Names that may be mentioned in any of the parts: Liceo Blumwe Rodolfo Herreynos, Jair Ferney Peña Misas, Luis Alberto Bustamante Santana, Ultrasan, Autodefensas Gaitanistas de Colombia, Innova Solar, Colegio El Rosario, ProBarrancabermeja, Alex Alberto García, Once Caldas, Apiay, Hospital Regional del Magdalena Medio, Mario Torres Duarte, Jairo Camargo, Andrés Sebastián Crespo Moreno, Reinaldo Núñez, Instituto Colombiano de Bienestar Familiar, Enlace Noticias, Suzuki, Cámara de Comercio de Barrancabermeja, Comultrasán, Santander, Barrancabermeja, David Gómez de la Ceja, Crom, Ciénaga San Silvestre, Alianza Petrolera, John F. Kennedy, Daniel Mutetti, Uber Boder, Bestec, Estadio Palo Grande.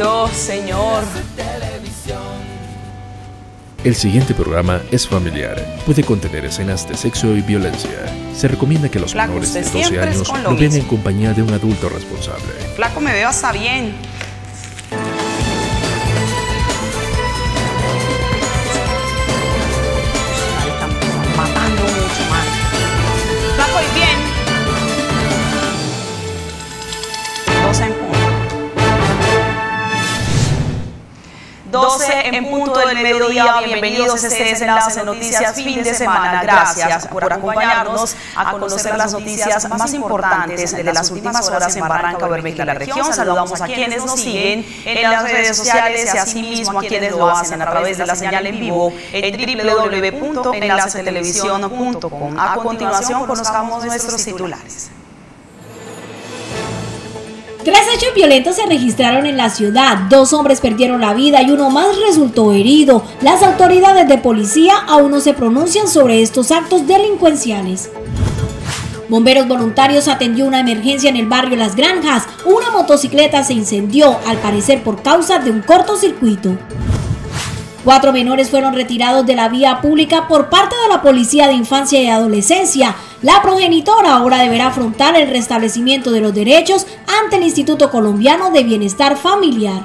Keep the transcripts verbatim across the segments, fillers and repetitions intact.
Dios, Señor. El siguiente programa es familiar. Puede contener escenas de sexo y violencia. Se recomienda que los Flaco, menores de doce años lo, lo vean en compañía de un adulto responsable. Flaco, me veo hasta bien. doce en punto del mediodía, bienvenidos a este Enlace Noticias fin de semana. Gracias por acompañarnos a conocer las noticias más importantes de las últimas horas en Barrancabermeja y la región. Saludamos a quienes nos siguen en las redes sociales y asimismo a quienes lo hacen a través de la señal en vivo en doble u doble u doble u punto enlace televisión punto com. A continuación conozcamos nuestros titulares. Tres hechos violentos se registraron en la ciudad, dos hombres perdieron la vida y uno más resultó herido. Las autoridades de policía aún no se pronuncian sobre estos actos delincuenciales. Bomberos voluntarios atendió una emergencia en el barrio Las Granjas, una motocicleta se incendió, al parecer por causa de un cortocircuito. Cuatro menores fueron retirados de la vía pública por parte de la Policía de Infancia y Adolescencia. La progenitora ahora deberá afrontar el restablecimiento de los derechos ante el Instituto Colombiano de Bienestar Familiar.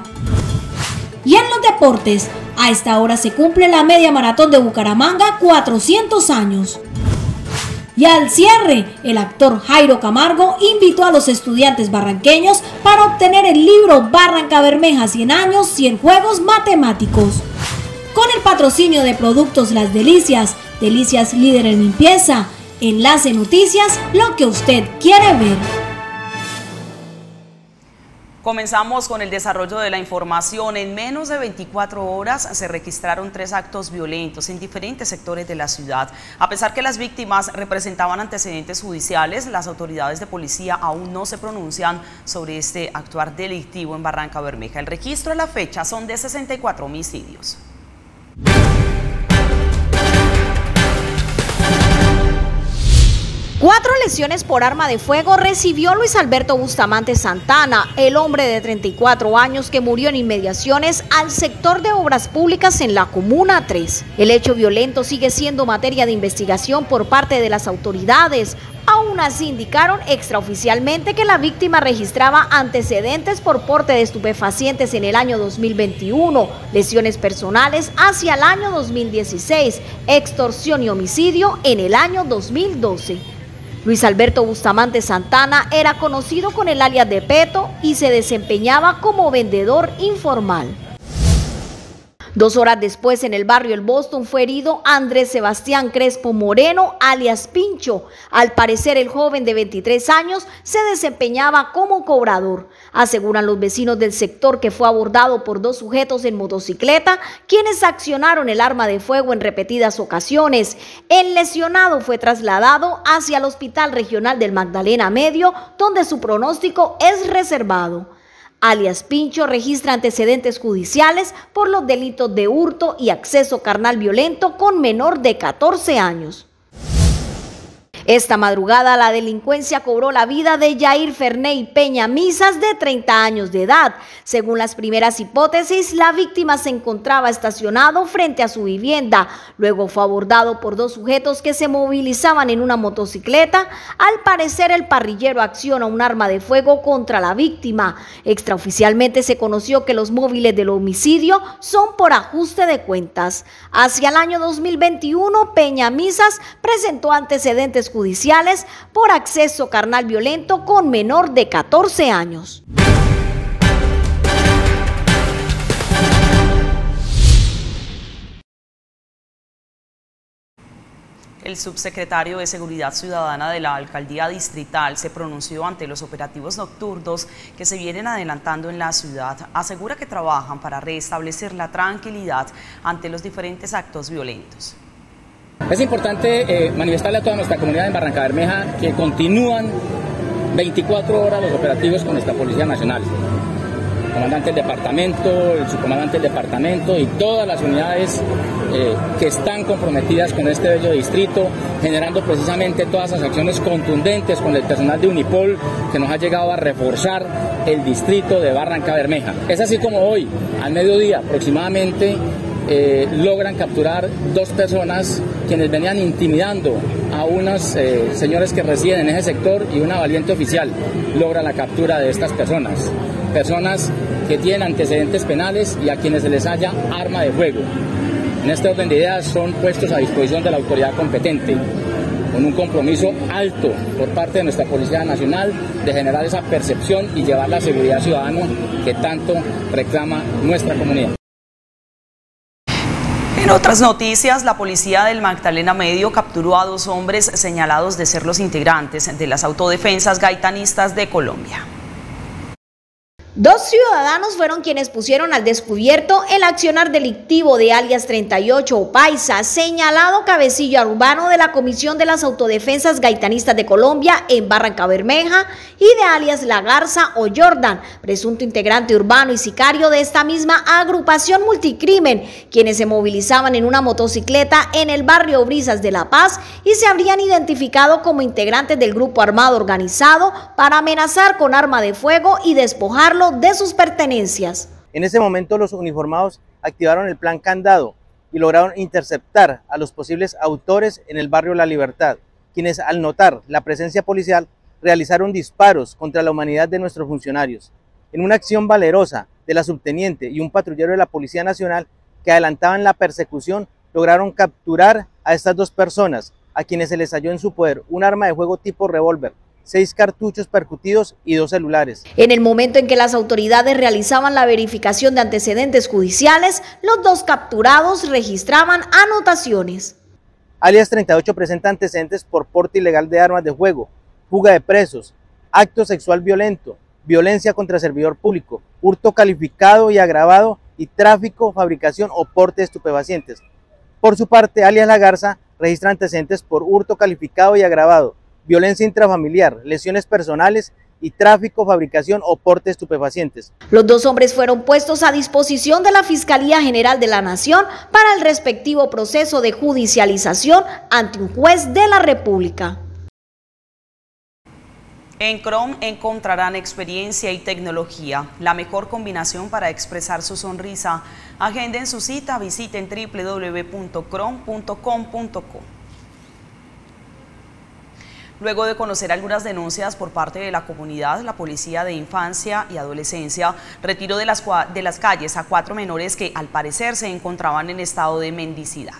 Y en los deportes, a esta hora se cumple la media maratón de Bucaramanga, cuatrocientos años. Y al cierre, el actor Jairo Camargo invitó a los estudiantes barranqueños para obtener el libro Barrancabermeja cien años, cien juegos matemáticos. Con el patrocinio de Productos Las Delicias, Delicias líder en limpieza, Enlace Noticias, lo que usted quiere ver. Comenzamos con el desarrollo de la información. En menos de veinticuatro horas se registraron tres actos violentos en diferentes sectores de la ciudad. A pesar que las víctimas representaban antecedentes judiciales, las autoridades de policía aún no se pronuncian sobre este actuar delictivo en Barrancabermeja. El registro a la fecha son de sesenta y cuatro homicidios. Cuatro lesiones por arma de fuego recibió Luis Alberto Bustamante Santana, el hombre de treinta y cuatro años que murió en inmediaciones al sector de obras públicas en la Comuna tres. El hecho violento sigue siendo materia de investigación por parte de las autoridades. Aún así indicaron extraoficialmente que la víctima registraba antecedentes por porte de estupefacientes en el año dos mil veintiuno, lesiones personales hacia el año dos mil dieciséis, extorsión y homicidio en el año dos mil doce. Luis Alberto Bustamante Santana era conocido con el alias de Peto y se desempeñaba como vendedor informal. Dos horas después, en el barrio El Boston, fue herido Andrés Sebastián Crespo Moreno, alias Pincho. Al parecer, el joven de veintitrés años se desempeñaba como cobrador. Aseguran los vecinos del sector que fue abordado por dos sujetos en motocicleta, quienes accionaron el arma de fuego en repetidas ocasiones. El lesionado fue trasladado hacia el Hospital Regional del Magdalena Medio, donde su pronóstico es reservado. Alias Pincho registra antecedentes judiciales por los delitos de hurto y acceso carnal violento con menor de catorce años. Esta madrugada la delincuencia cobró la vida de Jair Ferney Peña Misas, de treinta años de edad. Según las primeras hipótesis, la víctima se encontraba estacionado frente a su vivienda. Luego fue abordado por dos sujetos que se movilizaban en una motocicleta. Al parecer, el parrillero acciona un arma de fuego contra la víctima. Extraoficialmente se conoció que los móviles del homicidio son por ajuste de cuentas. Hacia el año dos mil veintiuno, Peña Misas presentó antecedentes judiciales judiciales por acceso carnal violento con menor de catorce años. El subsecretario de Seguridad Ciudadana de la Alcaldía Distrital se pronunció ante los operativos nocturnos que se vienen adelantando en la ciudad. Asegura que trabajan para restablecer la tranquilidad ante los diferentes actos violentos. Es importante eh, manifestarle a toda nuestra comunidad en Barrancabermeja que continúan veinticuatro horas los operativos con nuestra Policía Nacional. El comandante del departamento, el subcomandante del departamento y todas las unidades eh, que están comprometidas con este bello distrito, generando precisamente todas esas acciones contundentes con el personal de Unipol que nos ha llegado a reforzar el distrito de Barrancabermeja. Es así como hoy, al mediodía aproximadamente, eh, logran capturar dos personas quienes venían intimidando a unos eh, señores que residen en ese sector, y una valiente oficial logra la captura de estas personas. Personas que tienen antecedentes penales y a quienes se les halla arma de fuego. En este orden de ideas son puestos a disposición de la autoridad competente, con un compromiso alto por parte de nuestra Policía Nacional de generar esa percepción y llevar la seguridad ciudadana que tanto reclama nuestra comunidad. En otras noticias, la policía del Magdalena Medio capturó a dos hombres señalados de ser los integrantes de las Autodefensas Gaitanistas de Colombia. Dos ciudadanos fueron quienes pusieron al descubierto el accionar delictivo de alias treinta y ocho o Paisa, señalado cabecilla urbano de la Comisión de las Autodefensas Gaitanistas de Colombia en Barrancabermeja, y de alias La Garza o Jordan, presunto integrante urbano y sicario de esta misma agrupación multicrimen, quienes se movilizaban en una motocicleta en el barrio Brisas de La Paz y se habrían identificado como integrantes del grupo armado organizado para amenazar con arma de fuego y despojarlo de sus pertenencias. En ese momento los uniformados activaron el plan Candado y lograron interceptar a los posibles autores en el barrio La Libertad, quienes al notar la presencia policial realizaron disparos contra la humanidad de nuestros funcionarios. En una acción valerosa de la subteniente y un patrullero de la Policía Nacional que adelantaban la persecución, lograron capturar a estas dos personas, a quienes se les halló en su poder un arma de fuego tipo revólver, seis cartuchos percutidos y dos celulares. En el momento en que las autoridades realizaban la verificación de antecedentes judiciales, los dos capturados registraban anotaciones. Alias treinta y ocho presenta antecedentes por porte ilegal de armas de fuego, fuga de presos, acto sexual violento, violencia contra servidor público, hurto calificado y agravado y tráfico, fabricación o porte de estupefacientes. Por su parte, alias La Garza registra antecedentes por hurto calificado y agravado, violencia intrafamiliar, lesiones personales y tráfico, fabricación o porte de estupefacientes. Los dos hombres fueron puestos a disposición de la Fiscalía General de la Nación para el respectivo proceso de judicialización ante un juez de la República. En Crom encontrarán experiencia y tecnología, la mejor combinación para expresar su sonrisa. Agenden su cita, visiten doble u doble u doble u punto crom punto com punto co. Luego de conocer algunas denuncias por parte de la comunidad, la Policía de Infancia y Adolescencia retiró de las, de las calles a cuatro menores que al parecer se encontraban en estado de mendicidad.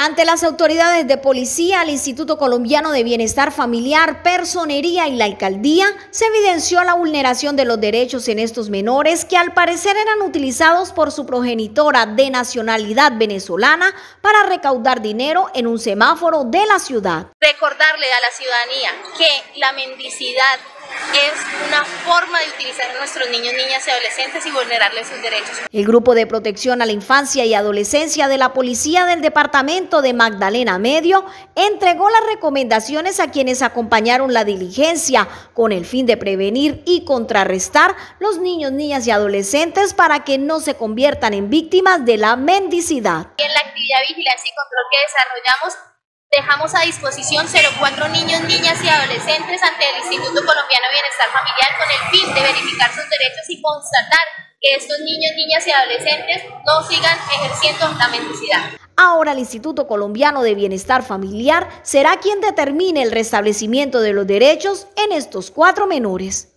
Ante las autoridades de policía, el Instituto Colombiano de Bienestar Familiar, Personería y la Alcaldía, se evidenció la vulneración de los derechos en estos menores que al parecer eran utilizados por su progenitora de nacionalidad venezolana para recaudar dinero en un semáforo de la ciudad. Recordarle a la ciudadanía que la mendicidad es una forma de utilizar a nuestros niños, niñas y adolescentes y vulnerarles sus derechos. El Grupo de Protección a la Infancia y Adolescencia de la Policía del Departamento de Magdalena Medio entregó las recomendaciones a quienes acompañaron la diligencia con el fin de prevenir y contrarrestar los niños, niñas y adolescentes para que no se conviertan en víctimas de la mendicidad. En la actividad de vigilancia y control que desarrollamos, dejamos a disposición cero cuatro niños, niñas y adolescentes ante el Instituto Colombiano de Bienestar Familiar con el fin de verificar sus derechos y constatar que estos niños, niñas y adolescentes no sigan ejerciendo la mendicidad. Ahora el Instituto Colombiano de Bienestar Familiar será quien determine el restablecimiento de los derechos en estos cuatro menores.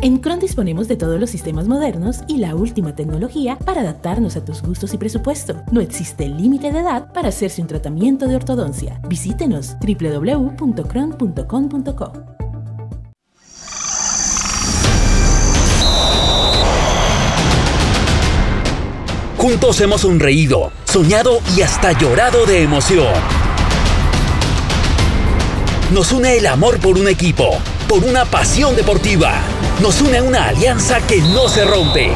En Crom disponemos de todos los sistemas modernos y la última tecnología para adaptarnos a tus gustos y presupuesto. No existe límite de edad para hacerse un tratamiento de ortodoncia. Visítenos doble u doble u doble u punto crom punto com punto co. Juntos hemos sonreído, soñado y hasta llorado de emoción. Nos une el amor por un equipo, por una pasión deportiva. Nos une una alianza que no se rompe.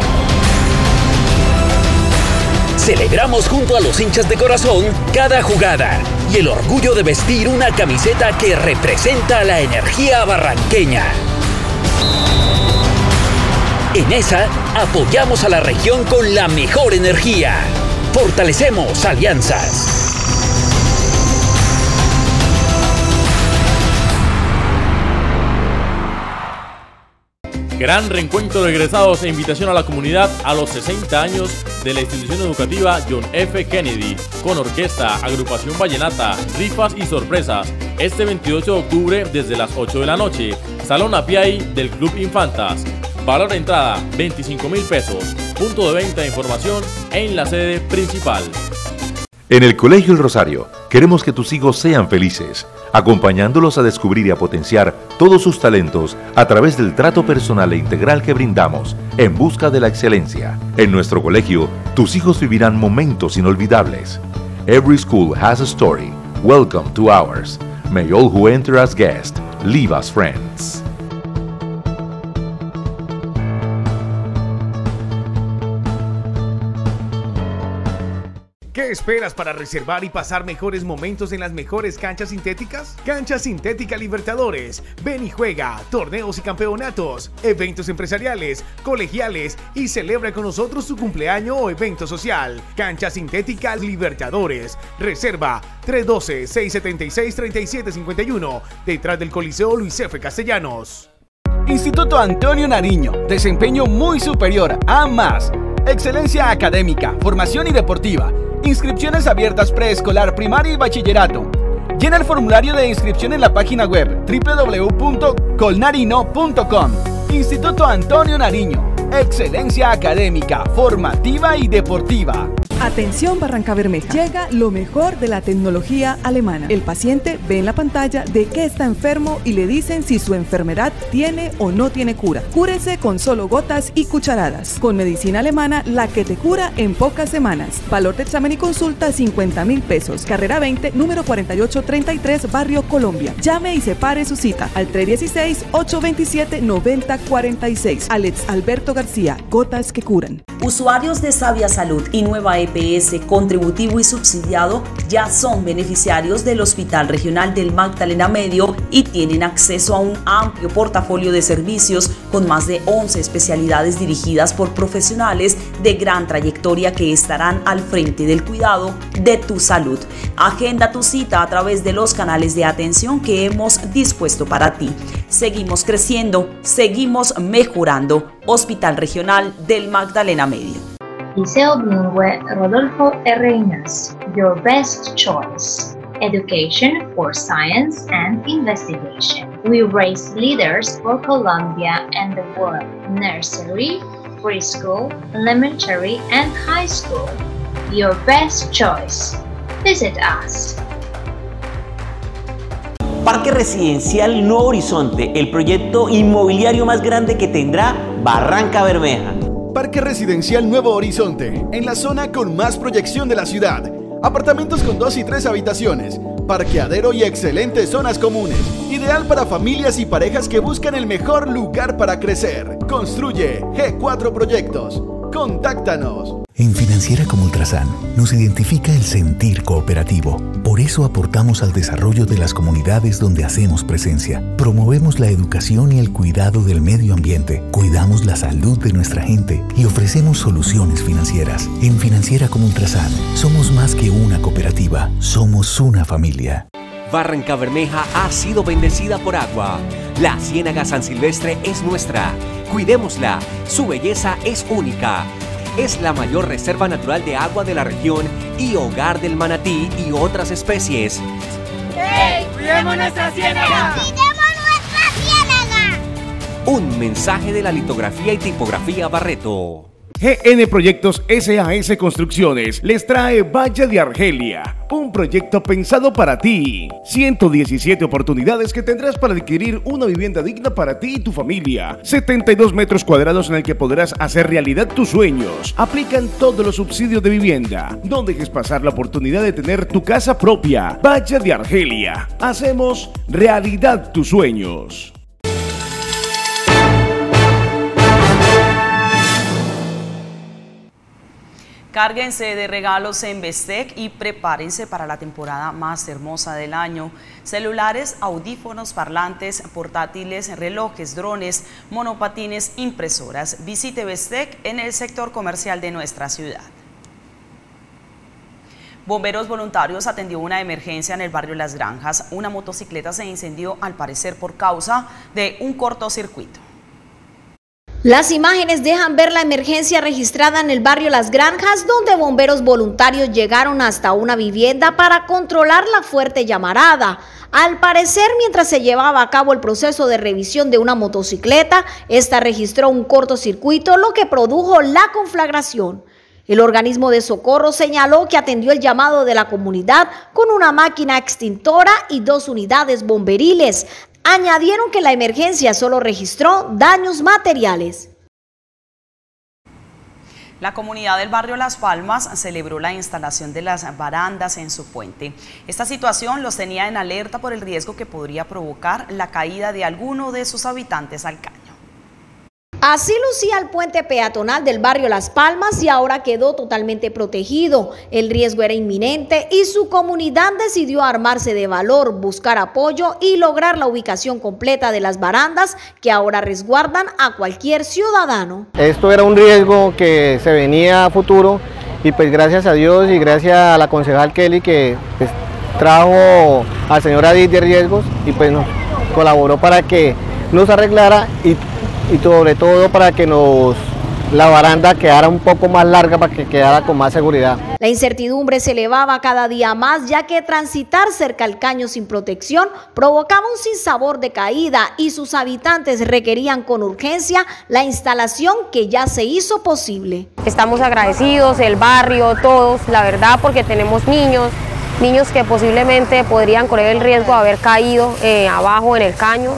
Celebramos junto a los hinchas de corazón cada jugada y el orgullo de vestir una camiseta que representa la energía barranqueña. En esa, apoyamos a la región con la mejor energía. Fortalecemos alianzas. Gran reencuentro de egresados e invitación a la comunidad a los sesenta años de la institución educativa John F. Kennedy, con orquesta, agrupación vallenata, rifas y sorpresas, este veintiocho de octubre desde las ocho de la noche, Salón Apiay del Club Infantas. Valor de entrada, veinticinco mil pesos, punto de venta de información en la sede principal. En el Colegio El Rosario, queremos que tus hijos sean felices, acompañándolos a descubrir y a potenciar todos sus talentos a través del trato personal e integral que brindamos en busca de la excelencia. En nuestro colegio, tus hijos vivirán momentos inolvidables. Every school has a story. Welcome to ours. May all who enter as guests leave as friends. ¿Qué esperas para reservar y pasar mejores momentos en las mejores canchas sintéticas? Cancha Sintética Libertadores. Ven y juega, torneos y campeonatos, eventos empresariales, colegiales y celebra con nosotros tu cumpleaños o evento social. Cancha Sintética Libertadores. Reserva tres uno dos, seis siete seis, tres siete cinco uno, detrás del Coliseo Luis F. Castellanos. Instituto Antonio Nariño. Desempeño muy superior a más. Excelencia académica, formación y deportiva. Inscripciones abiertas preescolar, primaria y bachillerato. Llena el formulario de inscripción en la página web doble u doble u doble u punto colnarino punto com. Instituto Antonio Nariño. Excelencia académica, formativa y deportiva. Atención Barrancabermeja, llega lo mejor de la tecnología alemana. El paciente ve en la pantalla de qué está enfermo y le dicen si su enfermedad tiene o no tiene cura. Cúrese con solo gotas y cucharadas. Con medicina alemana, la que te cura en pocas semanas. Valor de examen y consulta cincuenta mil pesos. Carrera veinte, número cuarenta y ocho treinta y tres, Barrio Colombia. Llame y separe su cita al tres uno seis, ocho dos siete, nueve cero cuatro seis. Alex Alberto García, gotas que curan. Usuarios de Sabia Salud y Nueva E P. E P S contributivo y subsidiado ya son beneficiarios del Hospital Regional del Magdalena Medio y tienen acceso a un amplio portafolio de servicios con más de once especialidades dirigidas por profesionales de gran trayectoria que estarán al frente del cuidado de tu salud. Agenda tu cita a través de los canales de atención que hemos dispuesto para ti. Seguimos creciendo, seguimos mejorando. Hospital Regional del Magdalena Medio. Liceo Blumwe Rodolfo Herreynos, your best choice. Education for science and investigation. We raise leaders for Colombia and the world. Nursery, preschool, elementary and high school. Your best choice. Visit us. Parque Residencial Nuevo Horizonte, el proyecto inmobiliario más grande que tendrá Barrancabermeja. Parque Residencial Nuevo Horizonte, en la zona con más proyección de la ciudad. Apartamentos con dos y tres habitaciones, parqueadero y excelentes zonas comunes. Ideal para familias y parejas que buscan el mejor lugar para crecer. Construye G cuatro Proyectos. ¡Contáctanos! En Financiera Comultrasán nos identifica el sentir cooperativo. Por eso aportamos al desarrollo de las comunidades donde hacemos presencia. Promovemos la educación y el cuidado del medio ambiente. Cuidamos la salud de nuestra gente y ofrecemos soluciones financieras. En Financiera Comultrasán somos más que una cooperativa, somos una familia. Barrancabermeja ha sido bendecida por agua. La Ciénaga San Silvestre es nuestra. Cuidémosla, su belleza es única. Es la mayor reserva natural de agua de la región y hogar del manatí y otras especies. ¡Hey! ¡Cuidemos nuestra ciénaga! ¡Cuidemos nuestra ciénaga! Un mensaje de la litografía y tipografía Barreto. G N Proyectos S A S Construcciones les trae Valla de Argelia, un proyecto pensado para ti. ciento diecisiete oportunidades que tendrás para adquirir una vivienda digna para ti y tu familia. setenta y dos metros cuadrados en el que podrás hacer realidad tus sueños. Aplican todos los subsidios de vivienda. No dejes pasar la oportunidad de tener tu casa propia. Valla de Argelia. Hacemos realidad tus sueños. Cárguense de regalos en Bestec y prepárense para la temporada más hermosa del año. Celulares, audífonos, parlantes, portátiles, relojes, drones, monopatines, impresoras. Visite Bestec en el sector comercial de nuestra ciudad. Bomberos voluntarios atendió una emergencia en el barrio Las Granjas. Una motocicleta se incendió al parecer por causa de un cortocircuito. Las imágenes dejan ver la emergencia registrada en el barrio Las Granjas, donde bomberos voluntarios llegaron hasta una vivienda para controlar la fuerte llamarada. Al parecer, mientras se llevaba a cabo el proceso de revisión de una motocicleta, esta registró un cortocircuito, lo que produjo la conflagración. El organismo de socorro señaló que atendió el llamado de la comunidad con una máquina extintora y dos unidades bomberiles. Añadieron que la emergencia solo registró daños materiales. La comunidad del barrio Las Palmas celebró la instalación de las barandas en su puente. Esta situación los tenía en alerta por el riesgo que podría provocar la caída de alguno de sus habitantes al caño. Así lucía el puente peatonal del barrio Las Palmas y ahora quedó totalmente protegido. El riesgo era inminente y su comunidad decidió armarse de valor, buscar apoyo y lograr la ubicación completa de las barandas que ahora resguardan a cualquier ciudadano. Esto era un riesgo que se venía a futuro y pues gracias a Dios y gracias a la concejal Kelly que pues trajo al señor Adit de Riesgos y pues nos colaboró para que nos arreglara y y sobre todo para que nos, la baranda quedara un poco más larga para que quedara con más seguridad. La incertidumbre se elevaba cada día más, ya que transitar cerca al caño sin protección provocaba un sinsabor de caída y sus habitantes requerían con urgencia la instalación que ya se hizo posible. Estamos agradecidos, el barrio, todos, la verdad, porque tenemos niños, niños que posiblemente podrían correr el riesgo de haber caído eh, abajo en el caño.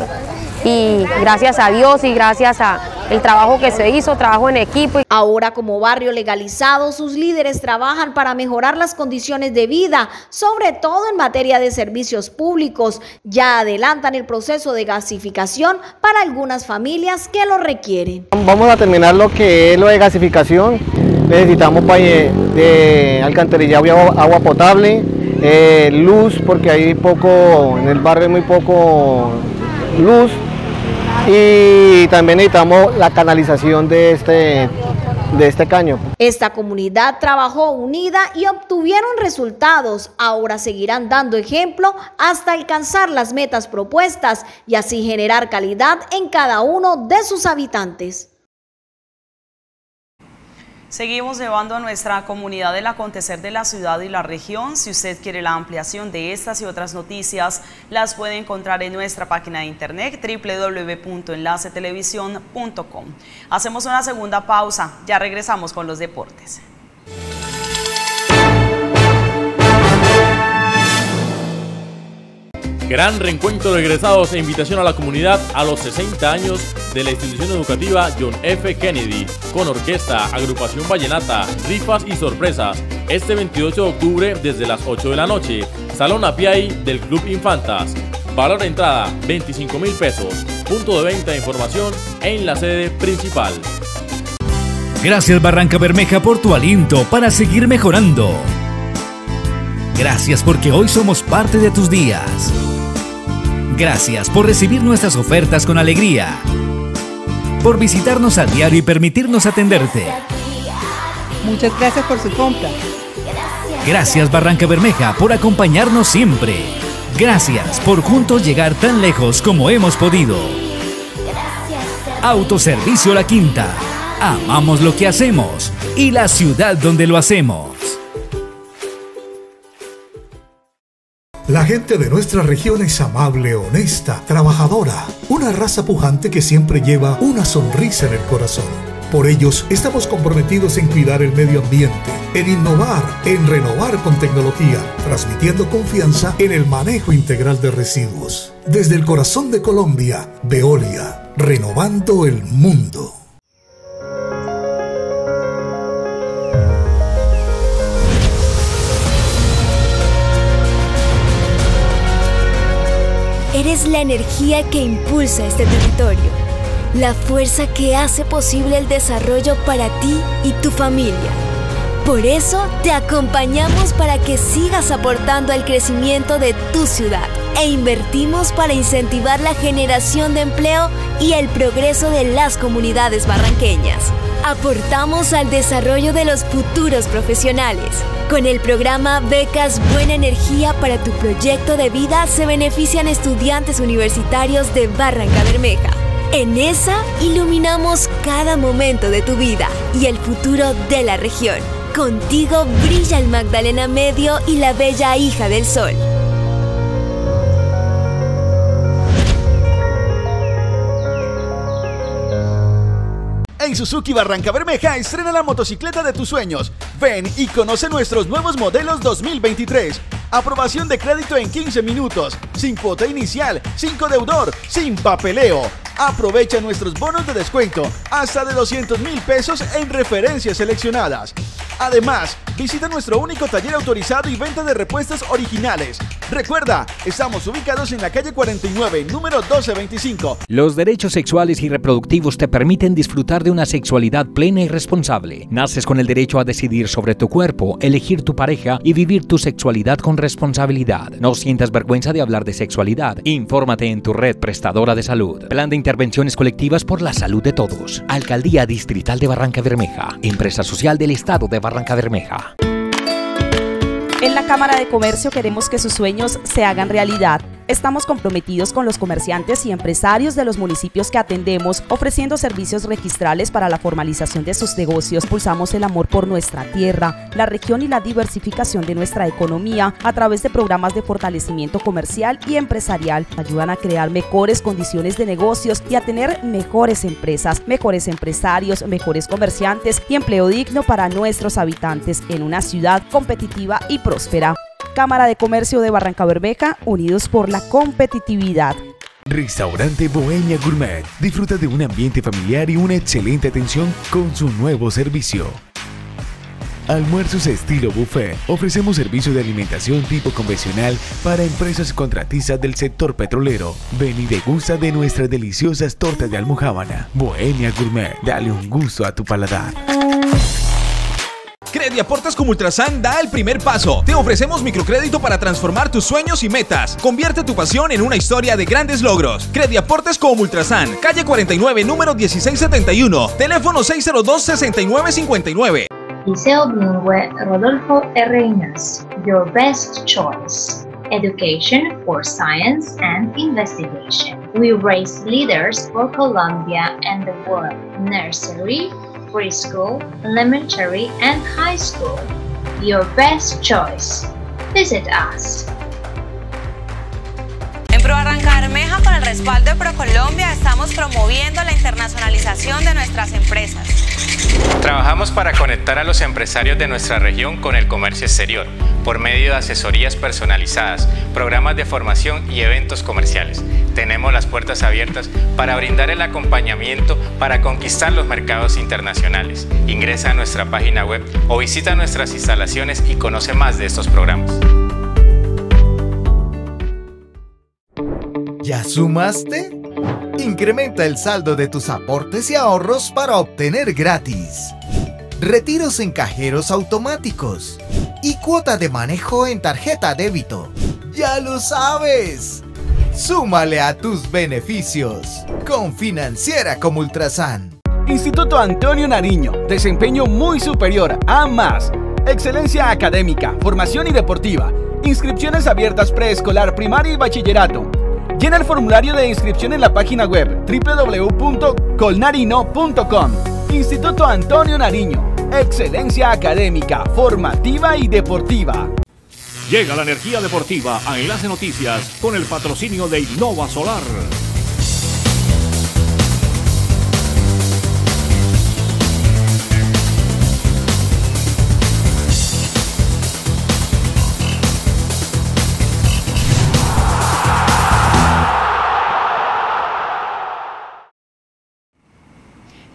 Y gracias a Dios y gracias al trabajo que se hizo, trabajo en equipo. Ahora como barrio legalizado, sus líderes trabajan para mejorar las condiciones de vida, sobre todo en materia de servicios públicos. Ya adelantan el proceso de gasificación para algunas familias que lo requieren. Vamos a terminar lo que es lo de gasificación. Necesitamos de alcantarillado y agua potable, eh, luz, porque hay poco, en el barrio hay muy poco luz. Y también necesitamos la canalización de este, de este caño. Esta comunidad trabajó unida y obtuvieron resultados. Ahora seguirán dando ejemplo hasta alcanzar las metas propuestas y así generar calidad en cada uno de sus habitantes. Seguimos llevando a nuestra comunidad el acontecer de la ciudad y la región. Si usted quiere la ampliación de estas y otras noticias, las puede encontrar en nuestra página de internet doble u doble u doble u punto enlace televisión punto com. Hacemos una segunda pausa, ya regresamos con los deportes. Gran reencuentro de egresados e invitación a la comunidad a los sesenta años de la institución educativa John F. Kennedy, con orquesta, agrupación vallenata, rifas y sorpresas, este veintiocho de octubre desde las ocho de la noche, Salón Apiay del Club Infantas. Valor de entrada, veinticinco mil pesos, punto de venta de información en la sede principal. Gracias Barrancabermeja por tu aliento para seguir mejorando. Gracias porque hoy somos parte de tus días. Gracias por recibir nuestras ofertas con alegría, por visitarnos a diario y permitirnos atenderte. Muchas gracias por su compra. Gracias Barrancabermeja por acompañarnos siempre. Gracias por juntos llegar tan lejos como hemos podido. Autoservicio La Quinta. Amamos lo que hacemos y la ciudad donde lo hacemos. La gente de nuestra región es amable, honesta, trabajadora, una raza pujante que siempre lleva una sonrisa en el corazón. Por ellos estamos comprometidos en cuidar el medio ambiente, en innovar, en renovar con tecnología, transmitiendo confianza en el manejo integral de residuos. Desde el corazón de Colombia, Veolia, renovando el mundo. Eres la energía que impulsa este territorio, la fuerza que hace posible el desarrollo para ti y tu familia. Por eso te acompañamos para que sigas aportando al crecimiento de tu ciudad e invertimos para incentivar la generación de empleo y el progreso de las comunidades barranqueñas. Aportamos al desarrollo de los futuros profesionales. Con el programa Becas Buena Energía para tu proyecto de vida se benefician estudiantes universitarios de Barrancabermeja. En esa iluminamos cada momento de tu vida y el futuro de la región. Contigo brilla el Magdalena Medio y la bella hija del sol. En Suzuki Barrancabermeja estrena la motocicleta de tus sueños. Ven y conoce nuestros nuevos modelos dos mil veintitrés. Aprobación de crédito en quince minutos, sin cuota inicial, sin codeudor, sin papeleo. Aprovecha nuestros bonos de descuento, hasta de doscientos mil pesos en referencias seleccionadas. Además, visita nuestro único taller autorizado y venta de repuestos originales. Recuerda, estamos ubicados en la calle cuarenta y nueve, número doce veinticinco. Los derechos sexuales y reproductivos te permiten disfrutar de una sexualidad plena y responsable. Naces con el derecho a decidir sobre tu cuerpo, elegir tu pareja y vivir tu sexualidad con responsabilidad. No sientas vergüenza de hablar de sexualidad. Infórmate en tu red prestadora de salud. Plan de intervenciones colectivas por la salud de todos. Alcaldía Distrital de Barrancabermeja. Empresa social del Estado de Barrancabermeja. En la Cámara de Comercio queremos que sus sueños se hagan realidad. Estamos comprometidos con los comerciantes y empresarios de los municipios que atendemos, ofreciendo servicios registrales para la formalización de sus negocios. Impulsamos el amor por nuestra tierra, la región y la diversificación de nuestra economía a través de programas de fortalecimiento comercial y empresarial. Ayudan a crear mejores condiciones de negocios y a tener mejores empresas, mejores empresarios, mejores comerciantes y empleo digno para nuestros habitantes en una ciudad competitiva y próspera. Prospera. Cámara de Comercio de Barrancabermeja, unidos por la competitividad. Restaurante Bohemia Gourmet. Disfruta de un ambiente familiar y una excelente atención con su nuevo servicio. Almuerzos estilo buffet. Ofrecemos servicio de alimentación tipo convencional para empresas contratistas del sector petrolero. Ven y degusta de nuestras deliciosas tortas de almojábana. Bohemia Gourmet. Dale un gusto a tu paladar. Credi Aportes como Ultrasan da el primer paso. Te ofrecemos microcrédito para transformar tus sueños y metas. Convierte tu pasión en una historia de grandes logros. Credi Aportes como Ultrasan, calle cuarenta y nueve, número dieciséis setenta y uno, teléfono seis cero dos, sesenta y nueve cincuenta y nueve. Liceo Blumwe Rodolfo Herreynos, your best choice. Education for science and investigation. We raise leaders for Colombia and the world. Nursery, preschool, elementary, and high school. Your best choice. Visit us. En ProBarrancabermeja, con el respaldo de ProColombia, estamos promoviendo la internacionalización de nuestras empresas. Trabajamos para conectar a los empresarios de nuestra región con el comercio exterior, por medio de asesorías personalizadas, programas de formación y eventos comerciales. Tenemos las puertas abiertas para brindar el acompañamiento para conquistar los mercados internacionales. Ingresa a nuestra página web o visita nuestras instalaciones y conoce más de estos programas. ¿Ya sumaste? Incrementa el saldo de tus aportes y ahorros para obtener gratis retiros en cajeros automáticos y cuota de manejo en tarjeta débito. ¡Ya lo sabes! ¡Súmale a tus beneficios! Con Financiera como Ultrasan. Instituto Antonio Nariño. Desempeño muy superior a más. Excelencia académica, formación y deportiva. Inscripciones abiertas preescolar, primaria y bachillerato. Llena el formulario de inscripción en la página web doble u doble u doble u punto colnarino punto com. Instituto Antonio Nariño. Excelencia académica, formativa y deportiva. Llega la energía deportiva a Enlace Noticias con el patrocinio de Innova Solar.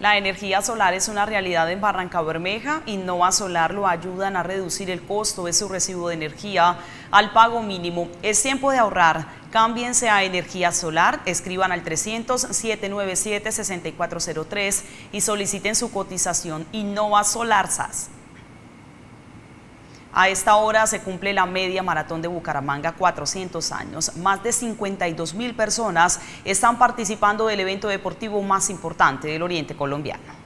La energía solar es una realidad en Barrancabermeja. Innova Solar lo ayudan a reducir el costo de su recibo de energía al pago mínimo. Es tiempo de ahorrar. Cámbiense a energía solar, escriban al trescientos, setecientos noventa y siete, sesenta y cuatro cero tres y soliciten su cotización. Innova Solar S A S A esta hora se cumple la media maratón de Bucaramanga, cuatrocientos años. Más de cincuenta y dos mil personas están participando del evento deportivo más importante del oriente colombiano.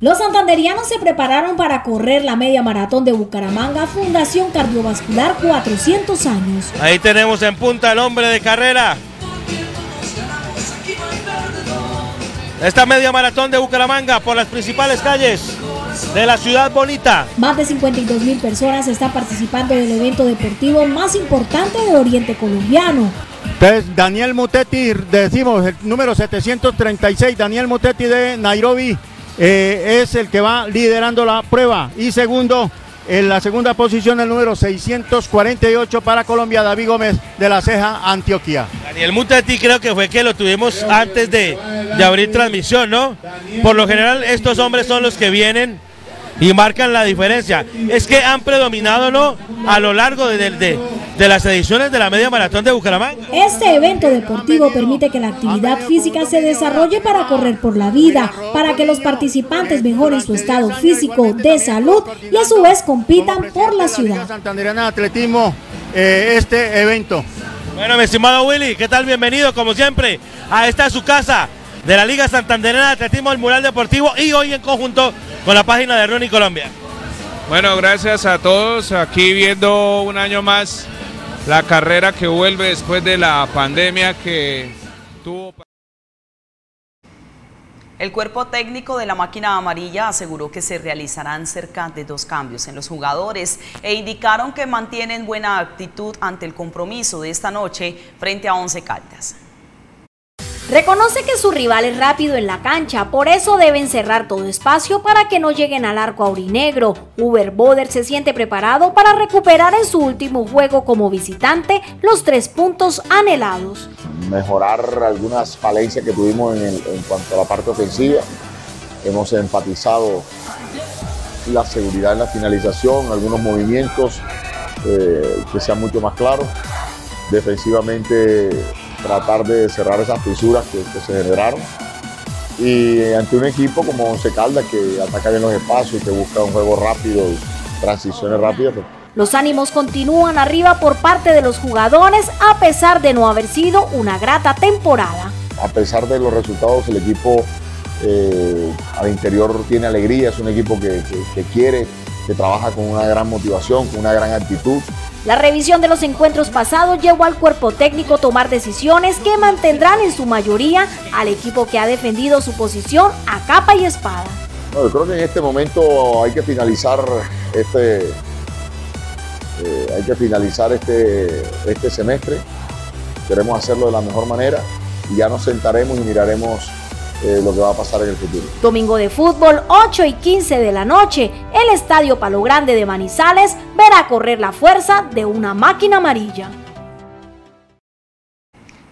Los santanderianos se prepararon para correr la media maratón de Bucaramanga, Fundación Cardiovascular, cuatrocientos años. Ahí tenemos en punta el hombre de carrera. Esta media maratón de Bucaramanga por las principales calles de la ciudad bonita. Más de cincuenta y dos mil personas están participando del evento deportivo más importante del oriente colombiano. Entonces, Daniel Mutetti, decimos el número setecientos treinta y seis, Daniel Mutetti de Nairobi. Eh, es el que va liderando la prueba, y segundo, en la segunda posición, el número seiscientos cuarenta y ocho para Colombia, David Gómez de la Ceja, Antioquia. Daniel Mutetti creo que fue que lo tuvimos antes de, de abrir transmisión, ¿no? Por lo general estos hombres son los que vienen y marcan la diferencia. Es que han predominado, ¿no?, a lo largo de, de, de las ediciones de la media maratón de Bucaramanga. Este evento deportivo permite que la actividad física se desarrolle para correr por la vida, para que los participantes mejoren su estado físico, de salud, y a su vez compitan por la ciudad. Liga Santanderana de Atletismo, eh, este evento. Bueno, mi estimado Willy, ¿qué tal? Bienvenido, como siempre, a esta su casa de la Liga Santanderana de Atletismo, el Mural Deportivo, y hoy en conjunto con la página de Running Colombia. Bueno, gracias a todos, aquí viendo un año más la carrera que vuelve después de la pandemia que tuvo. El cuerpo técnico de la máquina amarilla aseguró que se realizarán cerca de dos cambios en los jugadores e indicaron que mantienen buena actitud ante el compromiso de esta noche frente a Once Caldas. Reconoce que su rival es rápido en la cancha, por eso deben cerrar todo espacio para que no lleguen al arco aurinegro. Uber Boder se siente preparado para recuperar en su último juego como visitante los tres puntos anhelados. Mejorar algunas falencias que tuvimos en, el, en cuanto a la parte ofensiva. Hemos enfatizado la seguridad en la finalización, algunos movimientos eh, que sean mucho más claros. Defensivamente, tratar de cerrar esas fisuras que, que se generaron, y ante un equipo como Once Caldas que ataca bien los espacios y que busca un juego rápido, transiciones rápidas. Los ánimos continúan arriba por parte de los jugadores a pesar de no haber sido una grata temporada. A pesar de los resultados, el equipo eh, al interior tiene alegría, es un equipo que, que, que quiere, que trabaja con una gran motivación, con una gran actitud. La revisión de los encuentros pasados llevó al cuerpo técnico a tomar decisiones que mantendrán en su mayoría al equipo que ha defendido su posición a capa y espada. No, yo creo que en este momento hay que finalizar este, eh, hay que finalizar este, este semestre. Queremos hacerlo de la mejor manera y ya nos sentaremos y miraremos Eh, lo que va a pasar en el futuro. Domingo de fútbol, ocho y quince de la noche, el Estadio Palo Grande de Manizales verá correr la fuerza de una máquina amarilla.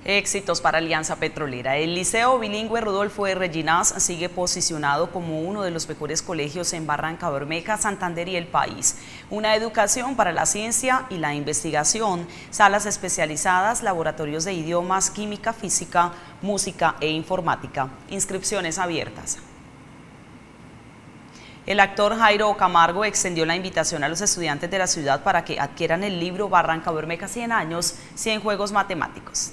Éxitos para Alianza Petrolera. El Liceo Bilingüe Rodolfo Herreynos sigue posicionado como uno de los mejores colegios en Barrancabermeja, Santander y el país. Una educación para la ciencia y la investigación, salas especializadas, laboratorios de idiomas, química, física, música e informática. Inscripciones abiertas. El actor Jairo Camargo extendió la invitación a los estudiantes de la ciudad para que adquieran el libro Barrancabermeja cien años, cien juegos matemáticos.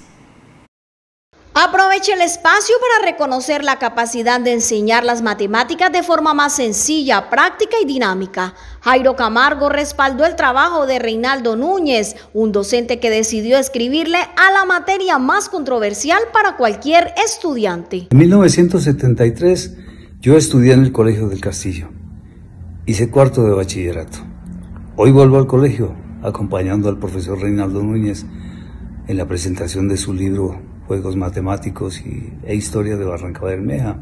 Aproveche el espacio para reconocer la capacidad de enseñar las matemáticas de forma más sencilla, práctica y dinámica. Jairo Camargo respaldó el trabajo de Reinaldo Núñez, un docente que decidió escribirle a la materia más controversial para cualquier estudiante. En mil novecientos setenta y tres yo estudié en el Colegio del Castillo, hice cuarto de bachillerato. Hoy vuelvo al colegio acompañando al profesor Reinaldo Núñez en la presentación de su libro Juegos Matemáticos y, e Historia de Barrancabermeja.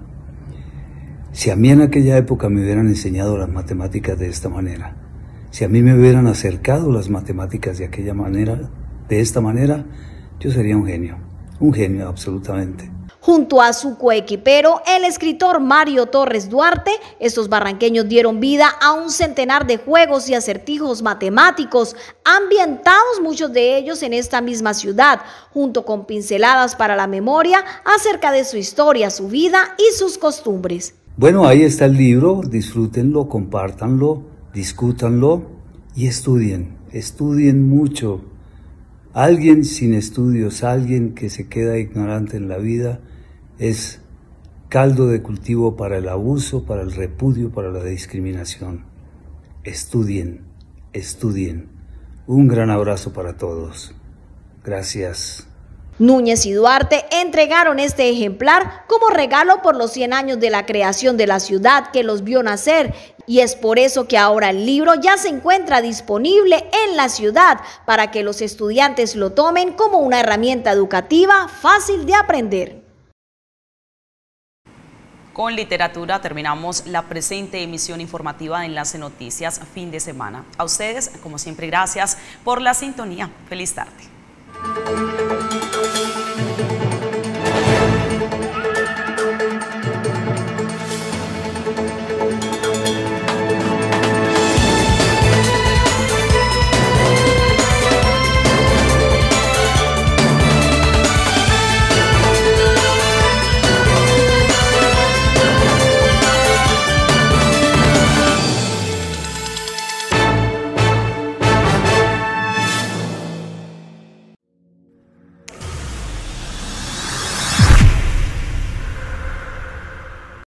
Si a mí en aquella época me hubieran enseñado las matemáticas de esta manera, si a mí me hubieran acercado las matemáticas de aquella manera, de esta manera, yo sería un genio, un genio absolutamente. Junto a su coequipero, el escritor Mario Torres Duarte, estos barranqueños dieron vida a un centenar de juegos y acertijos matemáticos, ambientados muchos de ellos en esta misma ciudad, junto con pinceladas para la memoria acerca de su historia, su vida y sus costumbres. Bueno, ahí está el libro, disfrútenlo, compártanlo, discútanlo, y estudien, estudien mucho. Alguien sin estudios, alguien que se queda ignorante en la vida, es caldo de cultivo para el abuso, para el repudio, para la discriminación. Estudien, estudien. Un gran abrazo para todos. Gracias. Núñez y Duarte entregaron este ejemplar como regalo por los cien años de la creación de la ciudad que los vio nacer, y es por eso que ahora el libro ya se encuentra disponible en la ciudad para que los estudiantes lo tomen como una herramienta educativa fácil de aprender. Con literatura terminamos la presente emisión informativa de Enlace Noticias fin de semana. A ustedes, como siempre, gracias por la sintonía. Feliz tarde.